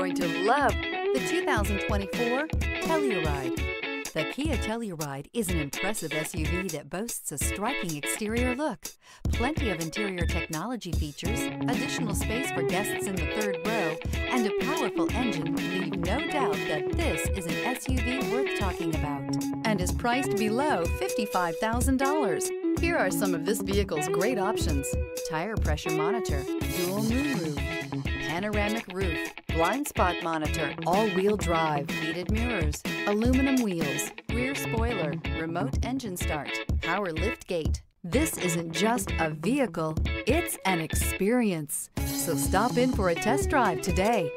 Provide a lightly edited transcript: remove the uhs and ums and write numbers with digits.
going to love the 2024 Telluride. The Kia Telluride is an impressive SUV that boasts a striking exterior look, plenty of interior technology features, additional space for guests in the third row, and a powerful engine leave no doubt that this is an SUV worth talking about and is priced below $55,000. Here are some of this vehicle's great options: tire pressure monitor, dual moonroof, panoramic roof, blind spot monitor, all-wheel drive, heated mirrors, aluminum wheels, rear spoiler, remote engine start, power lift gate. This isn't just a vehicle, it's an experience. So stop in for a test drive today.